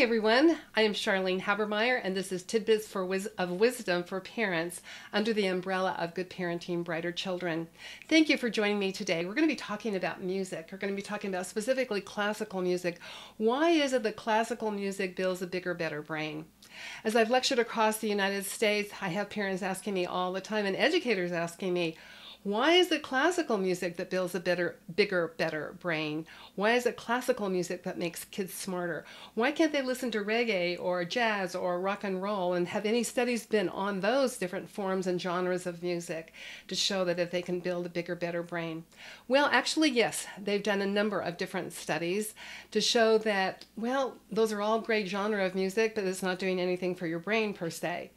Hey everyone, I am Charlene Habermeyer and this is Tidbits for Wisdom for Parents under the umbrella of Good Parenting, Brighter Children. Thank you for joining me today. We're going to be talking about music. We're going to be talking about specifically classical music. Why is it that classical music builds a bigger, better brain? As I've lectured across the United States, I have parents asking me all the time and educators asking me, why is it classical music that builds a bigger, better brain? Why is it classical music that makes kids smarter? Why can't they listen to reggae or jazz or rock and roll? And have any studies been on those different forms and genres of music to show that if they can build a bigger, better brain? Well, actually, yes, they've done a number of different studies to show that, well, those are all great genres of music, but it's not doing anything for your brain per se.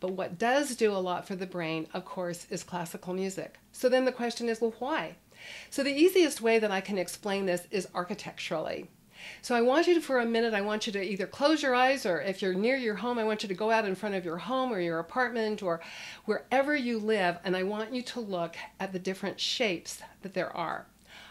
But what does do a lot for the brain, of course, is classical music. So then the question is, well, why? So the easiest way that I can explain this is architecturally. So I want you to, for a minute, I want you to either close your eyes, or if you're near your home, I want you to go out in front of your home or your apartment or wherever you live, and I want you to look at the different shapes that there are.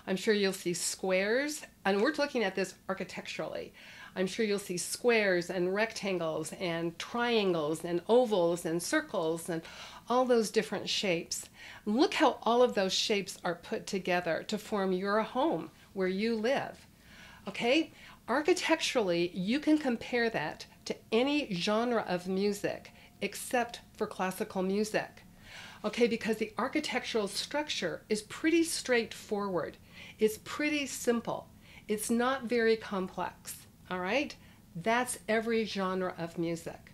I'm sure you'll see squares, and we're looking at this architecturally. I'm sure you'll see squares and rectangles and triangles and ovals and circles and all those different shapes. Look how all of those shapes are put together to form your home where you live. Okay? Architecturally, you can compare that to any genre of music except for classical music. Okay, because the architectural structure is pretty straightforward. It's pretty simple. It's not very complex. All right, that's every genre of music.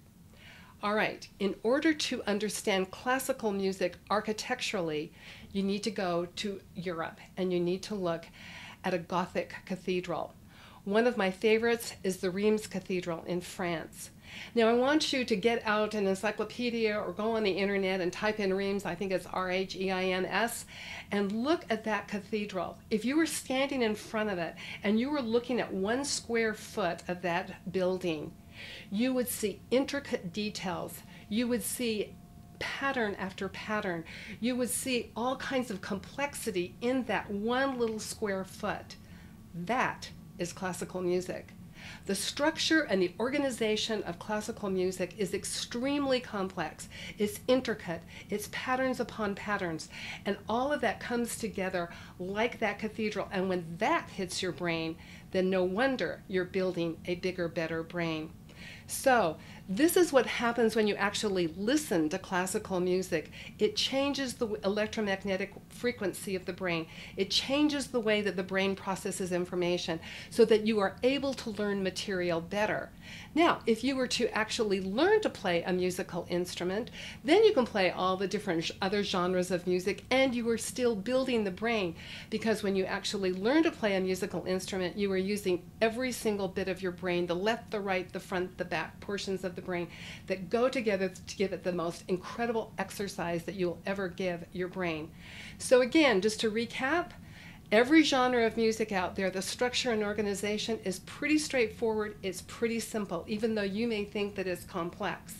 All right, in order to understand classical music architecturally, you need to go to Europe and you need to look at a Gothic cathedral. One of my favorites is the Reims Cathedral in France. Now I want you to get out an encyclopedia or go on the internet and type in Reims, I think it's R-H-E-I-M-S, and look at that cathedral. If you were standing in front of it and you were looking at 1 square foot of that building, you would see intricate details. You would see pattern after pattern. You would see all kinds of complexity in that one little square foot. That is classical music. The structure and the organization of classical music is extremely complex. It's intricate. It's patterns upon patterns. And all of that comes together like that cathedral. And when that hits your brain, then no wonder you're building a bigger, better brain. So this is what happens when you actually listen to classical music. It changes the electromagnetic frequency of the brain. It changes the way that the brain processes information so that you are able to learn material better. Now, if you were to actually learn to play a musical instrument, then you can play all the different other genres of music and you are still building the brain, because when you actually learn to play a musical instrument, you are using every single bit of your brain, the left, the right, the front, the back portions of the brain that go together to give it the most incredible exercise that you'll ever give your brain. So again, just to recap, every genre of music out there, the structure and organization is pretty straightforward, it's pretty simple, even though you may think that it's complex.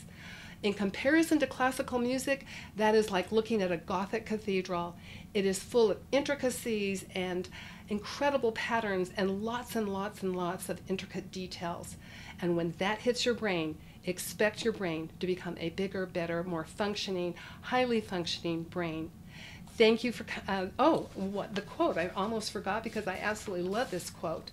In comparison to classical music, that is like looking at a Gothic cathedral. It is full of intricacies and incredible patterns and lots and lots and lots of intricate details. And when that hits your brain, expect your brain to become a bigger, better, more functioning, highly functioning brain. Thank you for, the quote I almost forgot because I absolutely love this quote.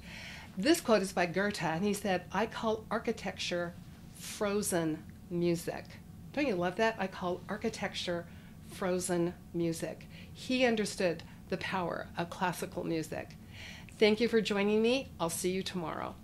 This quote is by Goethe, and he said, "I call architecture frozen music." Don't you love that? I call architecture frozen music. He understood the power of classical music. Thank you for joining me. I'll see you tomorrow.